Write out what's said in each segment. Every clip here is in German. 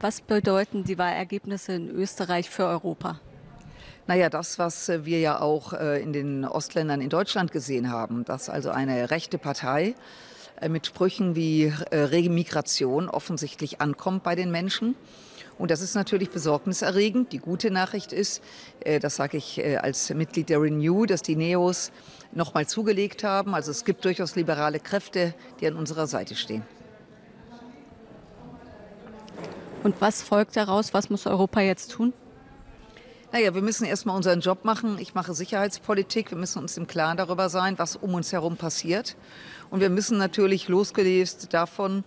Was bedeuten die Wahlergebnisse in Österreich für Europa? Naja, das, was wir ja auch in den Ostländern in Deutschland gesehen haben, dass also eine rechte Partei mit Sprüchen wie Remigration offensichtlich ankommt bei den Menschen. Und das ist natürlich besorgniserregend. Die gute Nachricht ist, das sage ich als Mitglied der Renew, dass die Neos nochmal zugelegt haben. Also es gibt durchaus liberale Kräfte, die an unserer Seite stehen. Und was folgt daraus? Was muss Europa jetzt tun? Naja, wir müssen erstmal unseren Job machen. Ich mache Sicherheitspolitik. Wir müssen uns im Klaren darüber sein, was um uns herum passiert. Und wir müssen natürlich losgelöst davon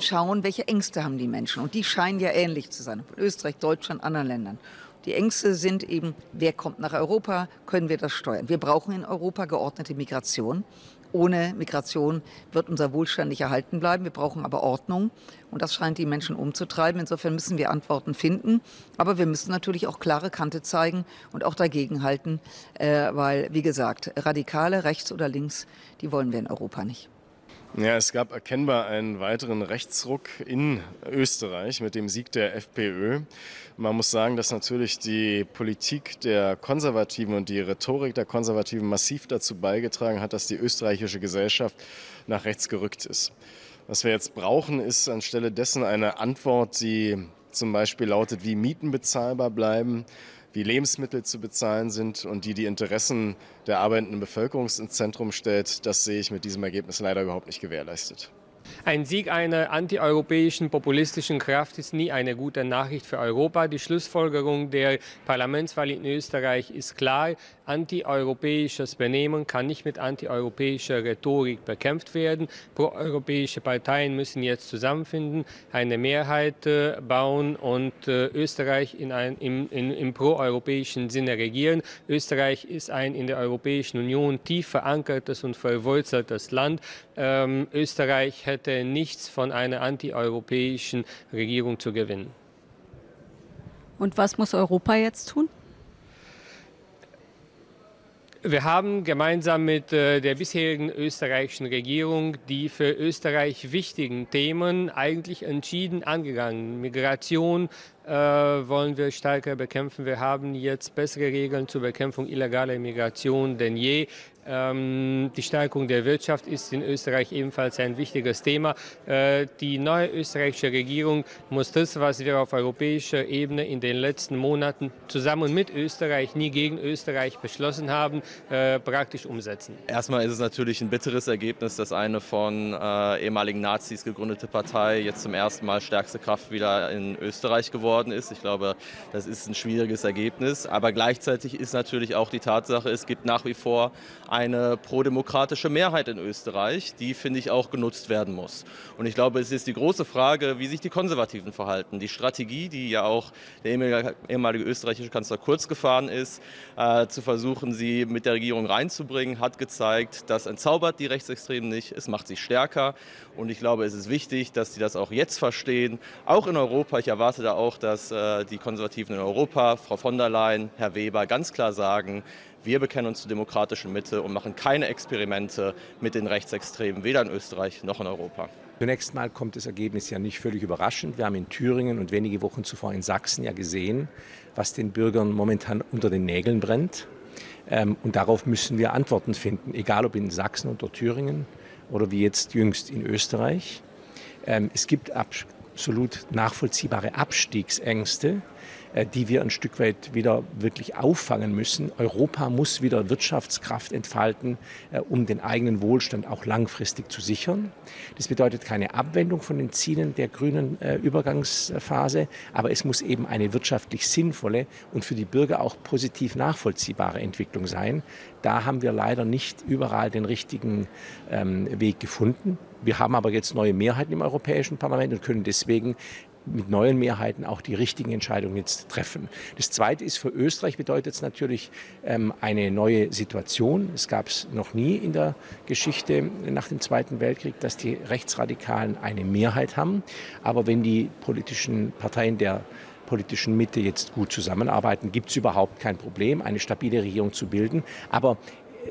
schauen, welche Ängste haben die Menschen. Und die scheinen ja ähnlich zu sein. In Österreich, Deutschland, anderen Ländern. Die Ängste sind eben, wer kommt nach Europa? Können wir das steuern? Wir brauchen in Europa geordnete Migration. Ohne Migration wird unser Wohlstand nicht erhalten bleiben. Wir brauchen aber Ordnung. Und das scheint die Menschen umzutreiben. Insofern müssen wir Antworten finden. Aber wir müssen natürlich auch klare Kante zeigen und auch dagegenhalten. Weil, wie gesagt, Radikale, rechts oder links, die wollen wir in Europa nicht. Ja, es gab erkennbar einen weiteren Rechtsruck in Österreich mit dem Sieg der FPÖ. Man muss sagen, dass natürlich die Politik der Konservativen und die Rhetorik der Konservativen massiv dazu beigetragen hat, dass die österreichische Gesellschaft nach rechts gerückt ist. Was wir jetzt brauchen, ist anstelle dessen eine Antwort, die zum Beispiel lautet, wie Mieten bezahlbar bleiben, wie Lebensmittel zu bezahlen sind und die die Interessen der arbeitenden Bevölkerung ins Zentrum stellt, das sehe ich mit diesem Ergebnis leider überhaupt nicht gewährleistet. Ein Sieg einer antieuropäischen, populistischen Kraft ist nie eine gute Nachricht für Europa. Die Schlussfolgerung der Parlamentswahl in Österreich ist klar. Antieuropäisches Benehmen kann nicht mit antieuropäischer Rhetorik bekämpft werden. Proeuropäische Parteien müssen jetzt zusammenfinden, eine Mehrheit bauen und Österreich im proeuropäischen Sinne regieren. Österreich ist ein in der Europäischen Union tief verankertes und verwurzeltes Land. Österreich hätte nichts von einer antieuropäischen Regierung zu gewinnen. Und was muss Europa jetzt tun? Wir haben gemeinsam mit der bisherigen österreichischen Regierung die für Österreich wichtigen Themen eigentlich entschieden angegangen. Migration wollen wir stärker bekämpfen. Wir haben jetzt bessere Regeln zur Bekämpfung illegaler Migration denn je. Die Stärkung der Wirtschaft ist in Österreich ebenfalls ein wichtiges Thema. Die neue österreichische Regierung muss das, was wir auf europäischer Ebene in den letzten Monaten zusammen mit Österreich, nie gegen Österreich beschlossen haben, praktisch umsetzen. Erstmal ist es natürlich ein bitteres Ergebnis, dass eine von ehemaligen Nazis gegründete Partei jetzt zum ersten Mal stärkste Kraft wieder in Österreich geworden ist. Ich glaube, das ist ein schwieriges Ergebnis. Aber gleichzeitig ist natürlich auch die Tatsache, es gibt nach wie vor eine prodemokratische Mehrheit in Österreich, die, finde ich, auch genutzt werden muss. Und ich glaube, es ist die große Frage, wie sich die Konservativen verhalten. Die Strategie, die ja auch der ehemalige österreichische Kanzler Kurz gefahren ist, zu versuchen, sie mit der Regierung reinzubringen, hat gezeigt, das entzaubert die Rechtsextremen nicht, es macht sie stärker. Und ich glaube, es ist wichtig, dass sie das auch jetzt verstehen, auch in Europa. Ich erwarte da auch, dass die Konservativen in Europa, Frau von der Leyen, Herr Weber, ganz klar sagen, wir bekennen uns zur demokratischen Mitte und machen keine Experimente mit den Rechtsextremen, weder in Österreich noch in Europa. Zunächst mal kommt das Ergebnis ja nicht völlig überraschend. Wir haben in Thüringen und wenige Wochen zuvor in Sachsen ja gesehen, was den Bürgern momentan unter den Nägeln brennt. Und darauf müssen wir Antworten finden, egal ob in Sachsen oder Thüringen oder wie jetzt jüngst in Österreich. Es gibt absolut nachvollziehbare Abstiegsängste, die wir ein Stück weit wieder wirklich auffangen müssen. Europa muss wieder Wirtschaftskraft entfalten, um den eigenen Wohlstand auch langfristig zu sichern. Das bedeutet keine Abwendung von den Zielen der grünen Übergangsphase, aber es muss eben eine wirtschaftlich sinnvolle und für die Bürger auch positiv nachvollziehbare Entwicklung sein. Da haben wir leider nicht überall den richtigen Weg gefunden. Wir haben aber jetzt neue Mehrheiten im Europäischen Parlament und können deswegen mit neuen Mehrheiten auch die richtigen Entscheidungen jetzt treffen. Das Zweite ist, für Österreich bedeutet es natürlich eine neue Situation. Es gab es noch nie in der Geschichte nach dem Zweiten Weltkrieg, dass die Rechtsradikalen eine Mehrheit haben. Aber wenn die politischen Parteien der politischen Mitte jetzt gut zusammenarbeiten, gibt es überhaupt kein Problem, eine stabile Regierung zu bilden. Aber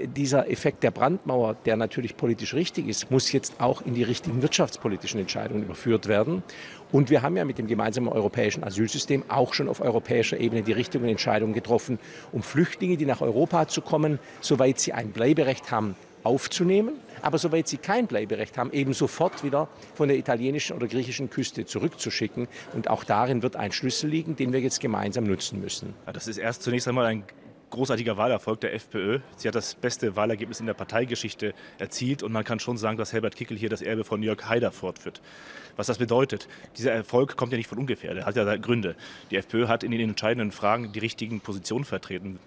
dieser Effekt der Brandmauer, der natürlich politisch richtig ist, muss jetzt auch in die richtigen wirtschaftspolitischen Entscheidungen überführt werden. Und wir haben ja mit dem gemeinsamen europäischen Asylsystem auch schon auf europäischer Ebene die richtigen Entscheidungen getroffen, um Flüchtlinge, die nach Europa zu kommen, soweit sie ein Bleiberecht haben, aufzunehmen, aber soweit sie kein Bleiberecht haben, eben sofort wieder von der italienischen oder griechischen Küste zurückzuschicken. Und auch darin wird ein Schlüssel liegen, den wir jetzt gemeinsam nutzen müssen. Das ist erst zunächst einmal ein großartiger Wahlerfolg der FPÖ. Sie hat das beste Wahlergebnis in der Parteigeschichte erzielt und man kann schon sagen, dass Herbert Kickl hier das Erbe von Jörg Haider fortführt. Was das bedeutet, dieser Erfolg kommt ja nicht von ungefähr, der hat ja Gründe. Die FPÖ hat in den entscheidenden Fragen die richtigen Positionen vertreten.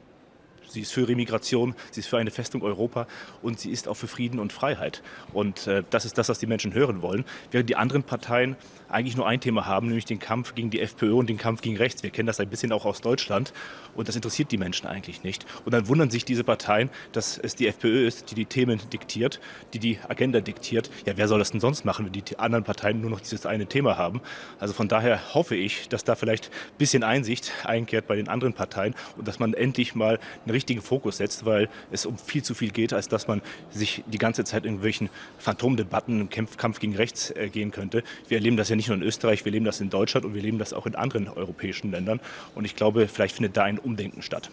Sie ist für Remigration, sie ist für eine Festung Europa und sie ist auch für Frieden und Freiheit. Und das ist das, was die Menschen hören wollen. Während die anderen Parteien eigentlich nur ein Thema haben, nämlich den Kampf gegen die FPÖ und den Kampf gegen rechts. Wir kennen das ein bisschen auch aus Deutschland und das interessiert die Menschen eigentlich nicht. Und dann wundern sich diese Parteien, dass es die FPÖ ist, die die Themen diktiert, die die Agenda diktiert. Ja, wer soll das denn sonst machen, wenn die anderen Parteien nur noch dieses eine Thema haben? Also von daher hoffe ich, dass da vielleicht ein bisschen Einsicht einkehrt bei den anderen Parteien und dass man endlich mal eine richtigen Fokus setzt, weil es um viel zu viel geht, als dass man sich die ganze Zeit in irgendwelchen Phantomdebatten im Kampf gegen rechts gehen könnte. Wir erleben das ja nicht nur in Österreich, wir erleben das in Deutschland und wir erleben das auch in anderen europäischen Ländern. Und ich glaube, vielleicht findet da ein Umdenken statt.